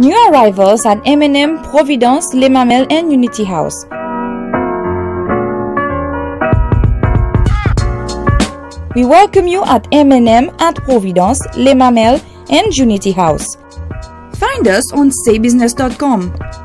New arrivals at MNM, Providence, Les Mamelles and Unity House. We welcome you at MNM at Providence, Les Mamelles and Unity House. Find us on seybusiness.com.